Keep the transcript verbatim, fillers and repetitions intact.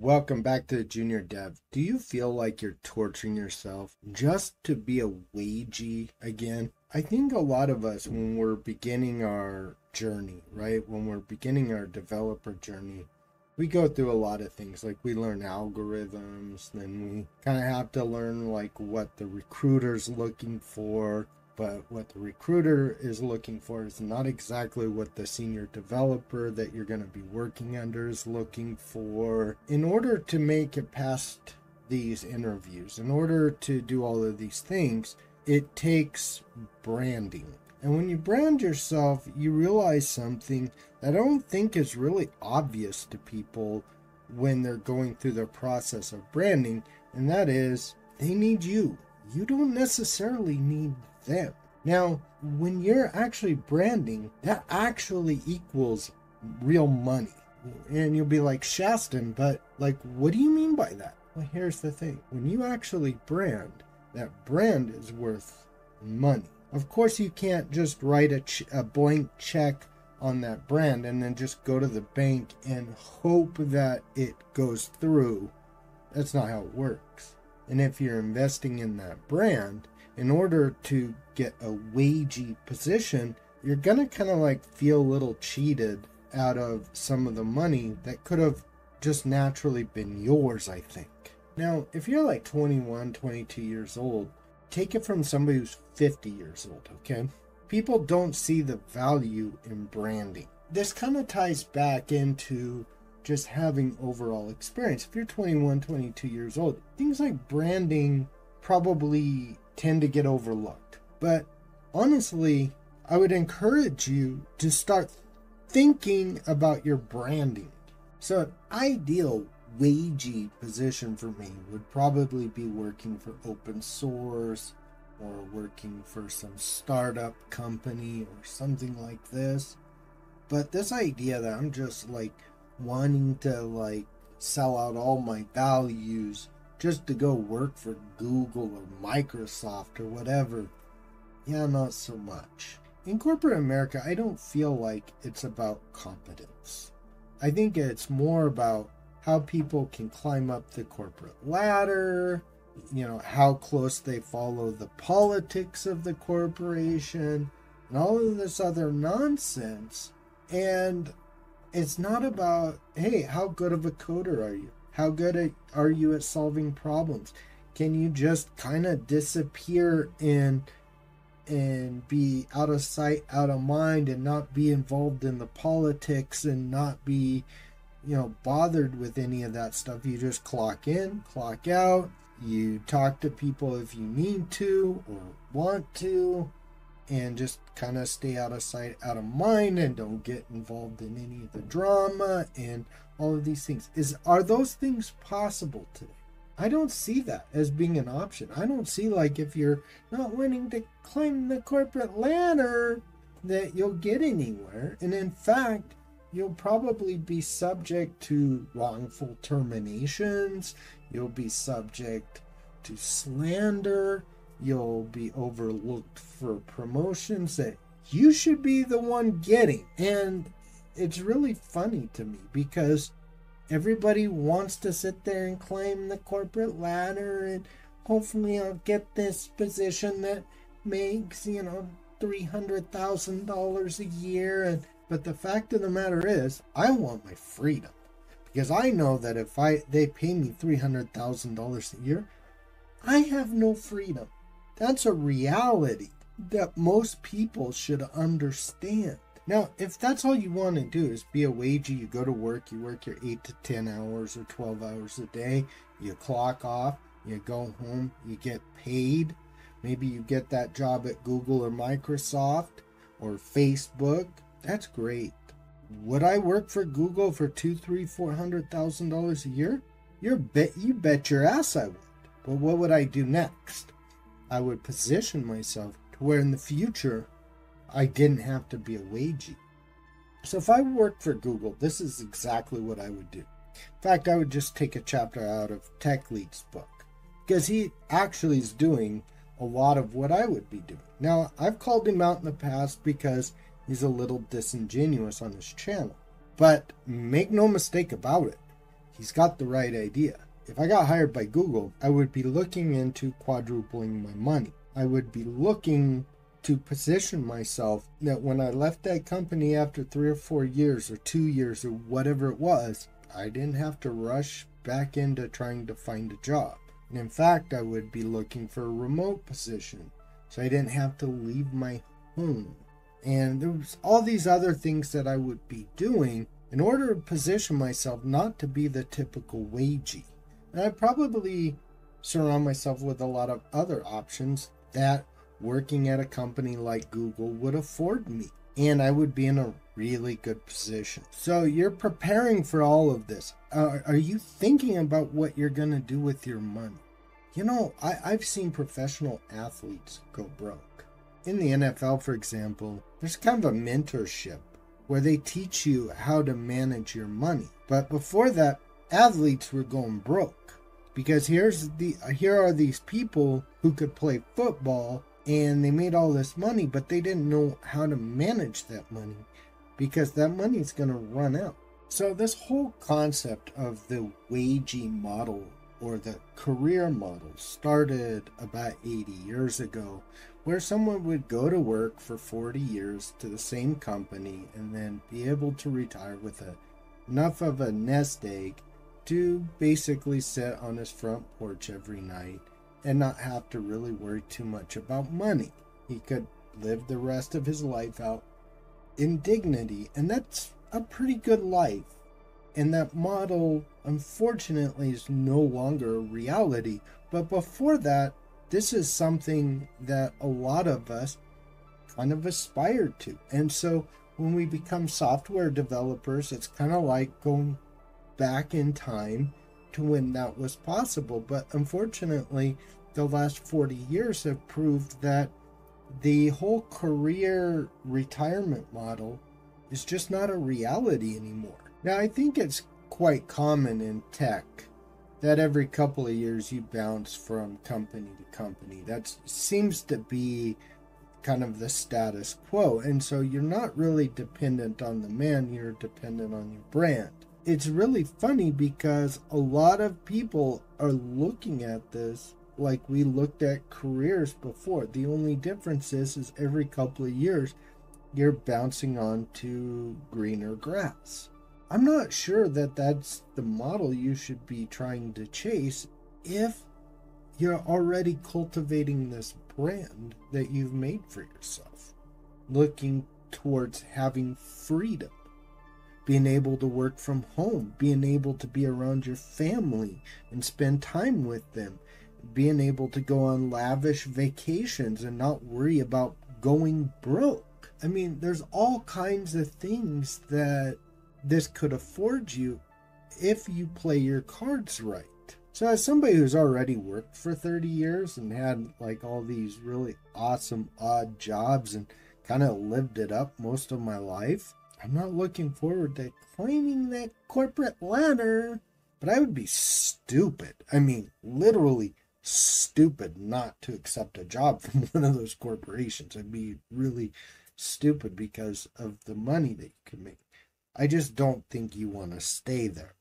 Welcome back to Junior Dev. Do you feel like you're torturing yourself just to be a wagey again? I think a lot of us, when we're beginning our journey, right? When we're beginning our developer journey, we go through a lot of things. Like, we learn algorithms, then we kind of have to learn like what the recruiter's looking for. But what the recruiter is looking for is not exactly what the senior developer that you're going to be working under is looking for. In order to make it past these interviews, in order to do all of these things, it takes branding. And when you brand yourself, you realize something that I don't think is really obvious to people when they're going through the process of branding, and that is they need you. You don't necessarily need them. Now, when you're actually branding, that actually equals real money. And you'll be like, Shaston, but like, what do you mean by that? Well, here's the thing. When you actually brand, that brand is worth money. Of course, you can't just write a, ch a blank check on that brand and then just go to the bank and hope that it goes through. That's not how it works. And if you're investing in that brand, in order to get a wagey position, you're going to kind of like feel a little cheated out of some of the money that could have just naturally been yours, I think. Now, if you're like twenty-one, twenty-two years old, take it from somebody who's fifty years old, okay? People don't see the value in branding. This kind of ties back into just having overall experience. If you're twenty-one, twenty-two years old, things like branding probably tend to get overlooked. But honestly, I would encourage you to start thinking about your branding. So an ideal wagey position for me would probably be working for open source or working for some startup company or something like this. But this idea that I'm just like wanting to like sell out all my values just to go work for Google or Microsoft or whatever, yeah, not so much. In corporate America, I don't feel like it's about competence. I think it's more about how people can climb up the corporate ladder, you know, how close they follow the politics of the corporation, and all of this other nonsense. And it's not about, hey, how good of a coder are you? How good at, are you at solving problems? Can you just kind of disappear and, and be out of sight, out of mind, and not be involved in the politics and not be, you know, bothered with any of that stuff? You just clock in, clock out. You talk to people if you need to or want to, and just kind of stay out of sight, out of mind, and don't get involved in any of the drama and all of these things. Is, are those things possible today? I don't see that as being an option. I don't see like if you're not wanting to climb the corporate ladder that you'll get anywhere. And in fact, you'll probably be subject to wrongful terminations. You'll be subject to slander. You'll be overlooked for promotions that you should be the one getting. And it's really funny to me because everybody wants to sit there and climb the corporate ladder and hopefully I'll get this position that makes, you know, three hundred thousand dollars a year. And but the fact of the matter is, I want my freedom, because I know that if I they pay me three hundred thousand dollars a year, I have no freedom. That's a reality that most people should understand. Now, if that's all you want to do is be a wagey, you go to work, you work your eight to ten hours or twelve hours a day, you clock off, you go home, you get paid. Maybe you get that job at Google or Microsoft or Facebook. That's great. Would I work for Google for two, three, four hundred thousand dollars a year? You're bet, you bet your ass I would. But what would I do next? I would position myself to where in the future I didn't have to be a wagey. So if I worked for Google, this is exactly what I would do. In fact, I would just take a chapter out of Tech Lead's book, because he actually is doing a lot of what I would be doing. Now, I've called him out in the past because he's a little disingenuous on his channel, but make no mistake about it. He's got the right idea. If I got hired by Google, I would be looking into quadrupling my money. I would be looking to position myself that when I left that company after three or four years or two years or whatever it was, I didn't have to rush back into trying to find a job. And in fact, I would be looking for a remote position, so I didn't have to leave my home. And there was all these other things that I would be doing in order to position myself not to be the typical wagee. And I'd probably surround myself with a lot of other options that working at a company like Google would afford me. And I would be in a really good position. So you're preparing for all of this. Uh, are you thinking about what you're going to do with your money? You know, I, I've seen professional athletes go broke. In the N F L, for example, there's kind of a mentorship where they teach you how to manage your money. But before that, athletes were going broke because here's the here are these people who could play football and they made all this money, but they didn't know how to manage that money because that money is going to run out. So this whole concept of the wagee model or the career model started about eighty years ago, where someone would go to work for forty years to the same company and then be able to retire with a, enough of a nest egg to basically sit on his front porch every night and not have to really worry too much about money. He could live the rest of his life out in dignity, and that's a pretty good life. And that model, unfortunately, is no longer a reality. But before that, this is something that a lot of us kind of aspire to. And so when we become software developers, it's kind of like going back in time to when that was possible. But unfortunately, the last forty years have proved that the whole career retirement model is just not a reality anymore. Now, I think it's quite common in tech that every couple of years you bounce from company to company. That seems to be kind of the status quo. And so you're not really dependent on the man, you're dependent on your brand. It's really funny because a lot of people are looking at this like we looked at careers before. The only difference is, is every couple of years you're bouncing on to greener grass. I'm not sure that that's the model you should be trying to chase if you're already cultivating this brand that you've made for yourself, looking towards having freedom, being able to work from home, being able to be around your family and spend time with them, being able to go on lavish vacations and not worry about going broke. I mean, there's all kinds of things that this could afford you if you play your cards right. So as somebody who's already worked for thirty years and had like all these really awesome odd jobs and kind of lived it up most of my life, I'm not looking forward to climbing that corporate ladder, but I would be stupid. I mean, literally stupid not to accept a job from one of those corporations. I'd be really stupid because of the money that you can make. I just don't think you want to stay there.